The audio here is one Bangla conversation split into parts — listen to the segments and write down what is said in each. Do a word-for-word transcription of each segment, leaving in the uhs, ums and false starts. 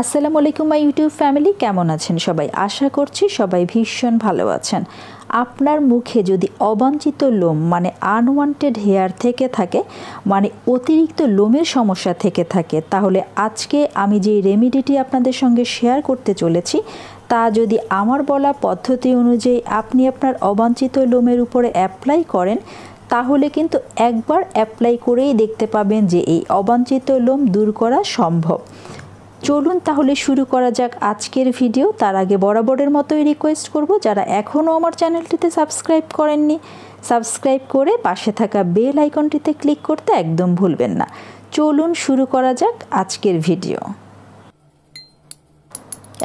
আসসালামু আলাইকুম মাই ইউটিউব ফ্যামিলি, কেমন আছেন সবাই? আশা করছি সবাই ভীষণ ভালো আছেন। আপনার মুখে যদি অবাঞ্ছিত লোম মানে আনওয়ান্টেড হেয়ার থেকে থাকে, মানে অতিরিক্ত লোমের সমস্যা থেকে থাকে, তাহলে আজকে আমি যে রেমিডিটি আপনাদের সঙ্গে শেয়ার করতে চলেছি তা যদি আমার বলা পদ্ধতি অনুযায়ী আপনি আপনার অবাঞ্ছিত লোমের উপরে অ্যাপ্লাই করেন তাহলে কিন্তু একবার অ্যাপ্লাই করেই দেখতে পাবেন যে এই অবাঞ্ছিত লোম দূর করা সম্ভব। চলুন তাহলে শুরু করা যাক আজকের ভিডিও। তার আগে বরাবরের মতোই রিকোয়েস্ট করব, যারা এখনও আমার চ্যানেলটিতে সাবস্ক্রাইব করেননি সাবস্ক্রাইব করে পাশে থাকা বেল আইকনটিতে ক্লিক করতে একদম ভুলবেন না। চলুন শুরু করা যাক আজকের ভিডিও।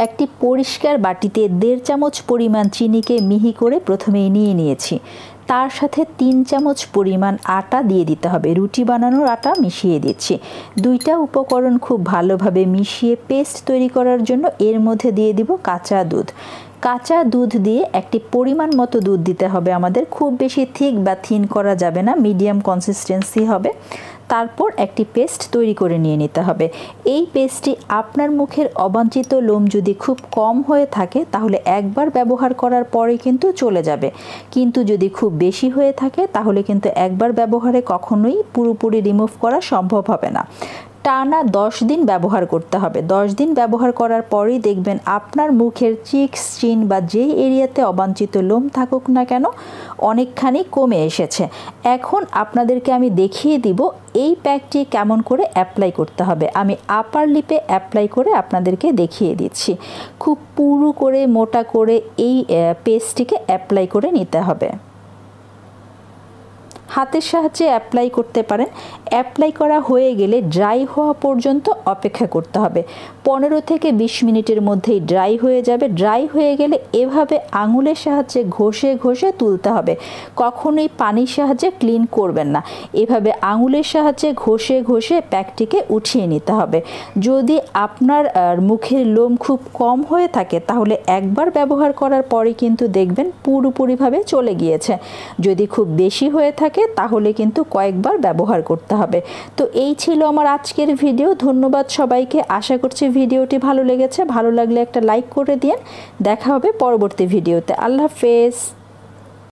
একটি পরিষ্কার বাটিতে দেড় চামচ পরিমাণ চিনিকে মিহি করে প্রথমেই নিয়ে নিয়েছি। তার সাথে তিন চামচ পরিমাণ আটা দিয়ে দিতে হবে, রুটি বানানোর আটা মিশিয়ে দিচ্ছি। দুইটা উপকরণ খুব ভালোভাবে মিশিয়ে পেস্ট তৈরি করার জন্য এর মধ্যে দিয়ে দিব কাঁচা দুধ। কাঁচা দুধ দিয়ে একটি পরিমাণ মতো দুধ দিতে হবে আমাদের, খুব বেশি থিক বা থিন করা যাবে না, মিডিয়াম কনসিস্টেন্সি হবে। তারপর একটি পেস্ট তৈরি করে নিয়ে নিতে হবে। এই পেস্টটি আপনার মুখের অবাঞ্ছিত লোম যদি খুব কম হয়ে থাকে তাহলে একবার ব্যবহার করার পরে কিন্তু চলে যাবে, কিন্তু যদি খুব বেশি হয়ে থাকে তাহলে কিন্তু একবার ব্যবহারে কখনোই পুরোপুরি রিমুভ করা সম্ভব হবে না। টানা দশ দিন ব্যবহার করতে হবে। দশ দিন ব্যবহার করার পরেই দেখবেন আপনার মুখের চিকস, চিন বা যেই এরিয়াতে অবাঞ্ছিত লোম থাকুক না কেন অনেকখানি কমে এসেছে। এখন আপনাদেরকে আমি দেখিয়ে দিব এই প্যাকটি কেমন করে অ্যাপ্লাই করতে হবে। আমি আপার লিপে অ্যাপ্লাই করে আপনাদেরকে দেখিয়ে দিচ্ছি। খুব পুরু করে মোটা করে এই পেস্টটিকে অ্যাপ্লাই করে নিতে হবে। হাতের সাহায্যে অ্যাপ্লাই করতে পারেন। অ্যাপ্লাই করা হয়ে গেলে ড্রাই হওয়া পর্যন্ত অপেক্ষা করতে হবে। পনেরো থেকে বিশ মিনিটের মধ্যেই ড্রাই হয়ে যাবে। ড্রাই হয়ে গেলে এভাবে আঙুলের সাহায্যে ঘষে ঘষে তুলতে হবে, কখনোই পানির সাহায্যে ক্লিন করবেন না। এভাবে আঙুলের সাহায্যে ঘষে ঘষে প্যাকটিকে উঠিয়ে নিতে হবে। যদি আপনার মুখের লোম খুব কম হয়ে থাকে তাহলে একবার ব্যবহার করার পরে কিন্তু দেখবেন পুরোপুরিভাবে চলে গিয়েছে। যদি খুব বেশি হয়ে থাকে তাহলে কিন্তু কয়েকবার ব্যবহার করতে হবে। তো এই ছিল আমার আজকের ভিডিও। ধন্যবাদ সবাইকে। আশা করছি ভিডিওটি ভালো লেগেছে। ভালো লাগলে একটা লাইক করে দিন। দেখা হবে পরবর্তী ভিডিওতে। আল্লাহ হাফেজ।